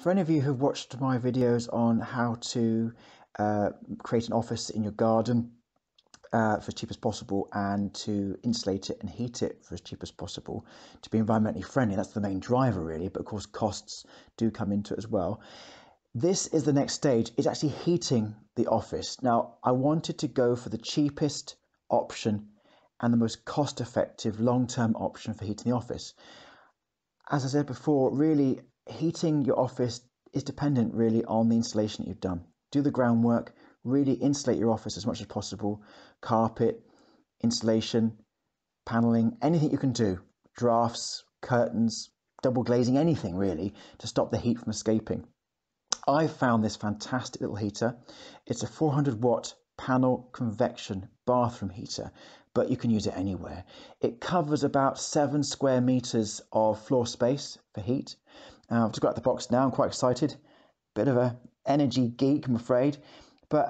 For any of you who've watched my videos on how to create an office in your garden for as cheap as possible, and to insulate it and heat it for as cheap as possible, to be environmentally friendly, that's the main driver really, but of course costs do come into it as well. This is the next stage, is actually heating the office. Now I wanted to go for the cheapest option and the most cost-effective long-term option for heating the office. As I said before, really heating your office is dependent really on the insulation that you've done. Do the groundwork, really insulate your office as much as possible. Carpet, insulation, paneling, anything you can do. Drafts, curtains, double glazing, anything really to stop the heat from escaping. I found this fantastic little heater. It's a 400 watt panel convection bathroom heater, but you can use it anywhere. It covers about 7 square meters of floor space for heat. I've just got out the box now, I'm quite excited. Bit of an energy geek, I'm afraid. But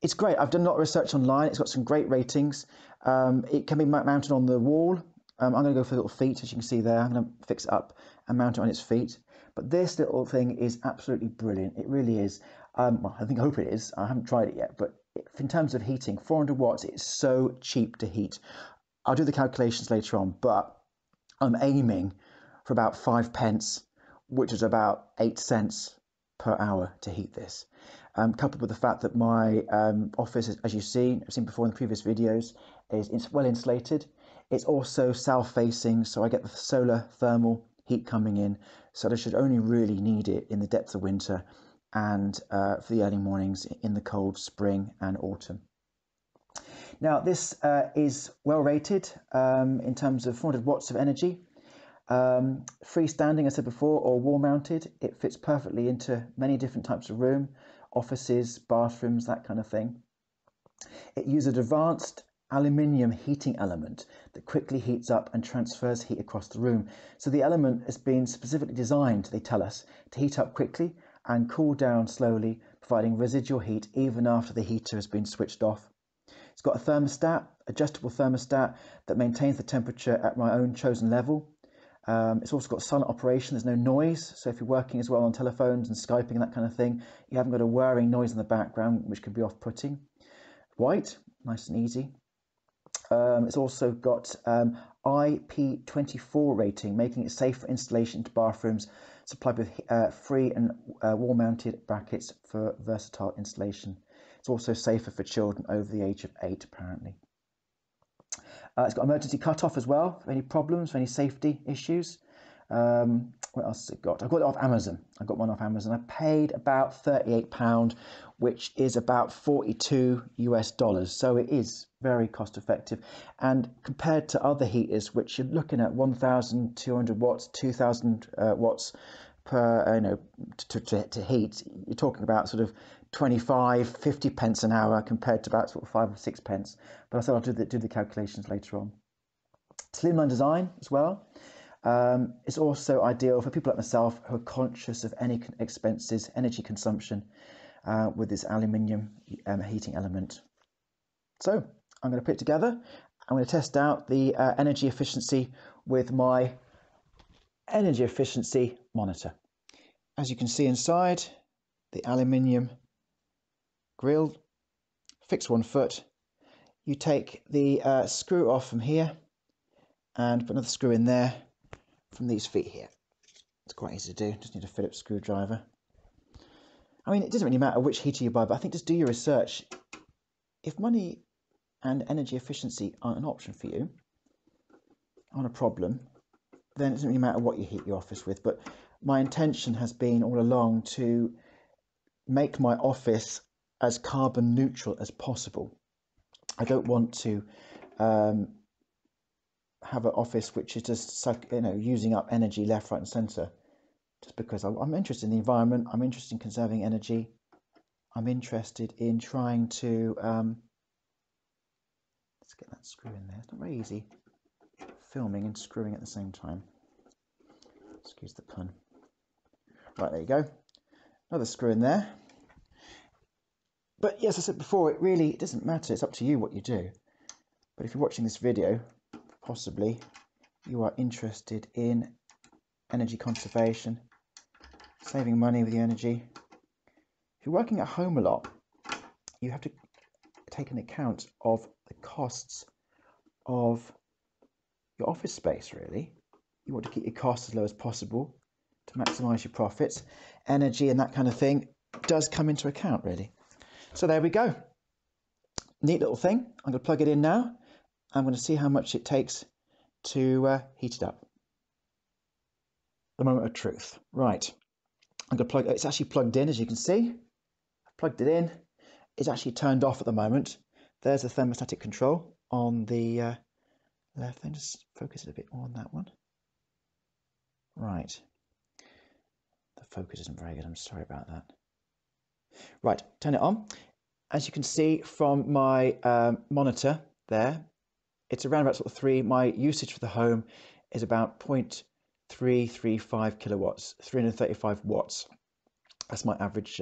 it's great. I've done a lot of research online. It's got some great ratings. It can be mounted on the wall. I'm going to go for little feet, as you can see there. I'm going to fix it up and mount it on its feet. But this little thing is absolutely brilliant. It really is. Well, I hope it is. I haven't tried it yet. But in terms of heating, 400 watts, it's so cheap to heat. I'll do the calculations later on, but I'm aiming for about 5p, which is about 8 cents per hour to heat this. Coupled with the fact that my office, as you've seen, I've seen before in the previous videos, is well insulated. It's also south-facing, so I get the solar thermal heat coming in, so I should only really need it in the depth of winter and for the early mornings in the cold spring and autumn. Now this is well rated in terms of 400 watts of energy. Freestanding, I said before, or wall mounted, it fits perfectly into many different types of room, offices, bathrooms, that kind of thing. It uses an advanced aluminium heating element that quickly heats up and transfers heat across the room. So the element has been specifically designed, they tell us, to heat up quickly and cool down slowly, providing residual heat even after the heater has been switched off. It's got a thermostat, adjustable thermostat, that maintains the temperature at my own chosen level. It's also got silent operation, there's no noise, so if you're working as well on telephones and Skyping and that kind of thing, you haven't got a whirring noise in the background which can be off-putting. White, nice and easy. It's also got IP24 rating, making it safe for installation into bathrooms, supplied with free and wall-mounted brackets for versatile installation. It's also safer for children over the age of 8 apparently. It's got emergency cut-off as well for any problems, for any safety issues. What else has it got? I got it off Amazon. I got one off Amazon. I paid about £38, which is about $42. So it is very cost-effective. And compared to other heaters, which you're looking at 1,200 watts, 2,000 watts per, to heat, you're talking about sort of 25-50p an hour compared to about sort of 5 or 6p, but I said I'll do the calculations later on. Slimline design as well. It's also ideal for people like myself who are conscious of any expenses, energy consumption with this aluminium heating element. So I'm going to put it together. I'm going to test out the energy efficiency with my energy efficiency monitor. As you can see inside, the aluminium grill, fix 1 foot, you take the screw off from here and put another screw in there from these feet here. It's quite easy to do, just need a Phillips screwdriver. I mean, it doesn't really matter which heater you buy, but I think just do your research. If money and energy efficiency aren't an option for you, aren't a problem, then it doesn't really matter what you heat your office with. But my intention has been all along to make my office as carbon neutral as possible. I don't want to have an office which is just using up energy left, right and centre, just because I'm interested in the environment, I'm interested in conserving energy, I'm interested in trying to let's get that screw in there. It's not very easy filming and screwing at the same time, excuse the pun. Right, there you go, another screw in there. But yes, I said before, it really doesn't matter, it's up to you what you do. But if you're watching this video, possibly you are interested in energy conservation, saving money with the energy. If you're working at home a lot, you have to take an account of the costs of your office space, really. You want to keep your costs as low as possible to maximize your profits. Energy and that kind of thing does come into account, really. So there we go. Neat little thing. I'm going to plug it in now. I'm going to see how much it takes to heat it up. The moment of truth. Right. I'm going to plug it. It's actually plugged in, as you can see. I've plugged it in. It's actually turned off at the moment. There's the thermostatic control on the left thing. Just focus it a bit more on that one. Right. The focus isn't very good. I'm sorry about that. Right. Turn it on. As you can see from my monitor there, it's around about sort of 3. My usage for the home is about 0.335 kilowatts, 335 watts. That's my average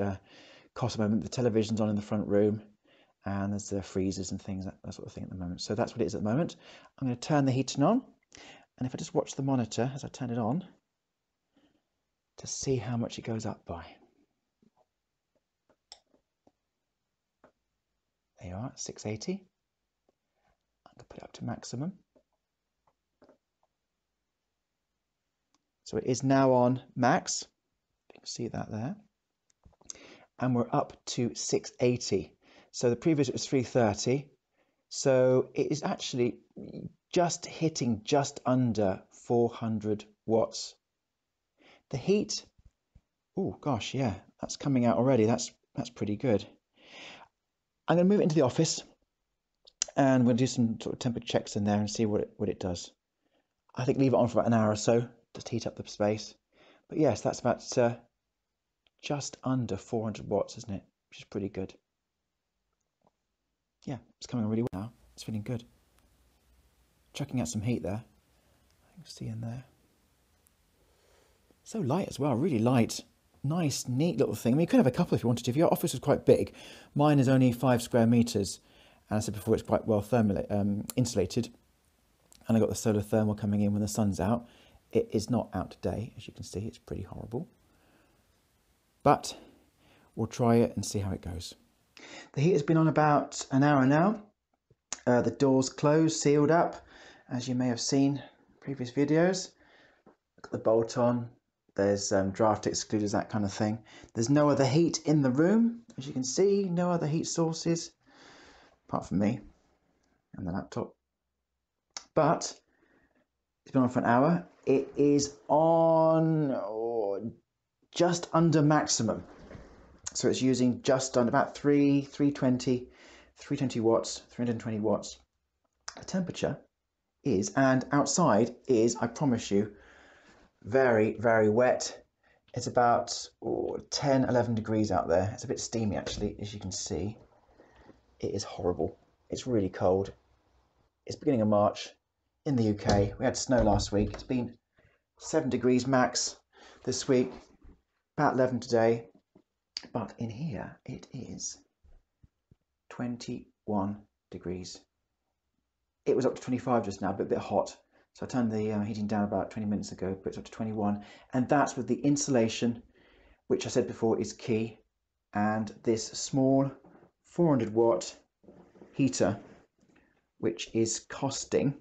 cost at the moment. The television's on in the front room, and there's the freezers and things, that sort of thing at the moment. So that's what it is at the moment. I'm going to turn the heating on, and if I just watch the monitor as I turn it on to see how much it goes up by. There you are, 680. I'm going to put it up to maximum. So it is now on max. You can see that there. And we're up to 680. So the previous it was 330. So it is actually just hitting just under 400 watts. The heat, oh gosh, yeah, that's coming out already. That's pretty good. I'm going to move it into the office, and we'll do some sort of temperature checks in there and see what it does. I think leave it on for about an hour or so, just heat up the space. But yes, that's about just under 400 watts, isn't it? Which is pretty good. Yeah, it's coming really well now. It's feeling good. Chucking out some heat there. I can see in there. So light as well, really light. Nice, neat little thing. I mean, you could have a couple if you wanted to. If your office was quite big, mine is only 5 square meters. And I said before, it's quite well insulated. And I got the solar thermal coming in when the sun's out. It is not out today, as you can see. It's pretty horrible. But we'll try it and see how it goes. The heat has been on about an hour now. The door's closed, sealed up, as you may have seen in previous videos. Got the bolt on. There's draft excluders, that kind of thing. There's no other heat in the room, as you can see, no other heat sources, apart from me and the laptop. But it's been on for an hour. It is on just under maximum. So it's using just under about 320 watts. The temperature is, and outside is, I promise you, very, very wet. It's about 10, 11 degrees out there. It's a bit steamy, actually, as you can see. It is horrible. It's really cold. It's beginning of March in the UK. We had snow last week. It's been 7 degrees max this week, about 11 today. But in here, it is 21 degrees. It was up to 25 just now, but a bit hot. So I turned the heating down about 20 minutes ago, put it up to 21, and that's with the insulation, which I said before is key, and this small 400 watt heater, which is costing,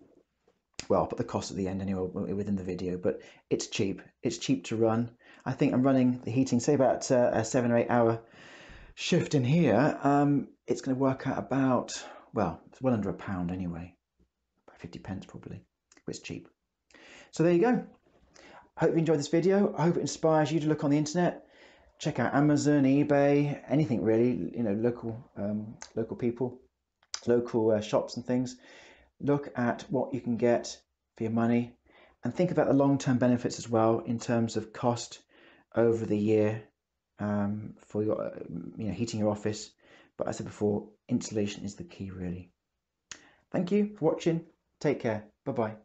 well, I'll put the cost at the end anyway within the video, but it's cheap. It's cheap to run. I think I'm running the heating, say about a 7 or 8 hour shift in here. It's going to work out about, well, it's well under £1 anyway, about 50 pence probably. It's cheap. So there you go. I hope you enjoyed this video. I hope it inspires you to look on the internet, check out Amazon, eBay, anything really, you know, local people, local shops and things. Look at what you can get for your money and think about the long-term benefits as well in terms of cost over the year for your heating your office. But as I said before, insulation is the key really. Thank you for watching. Take care. Bye-bye.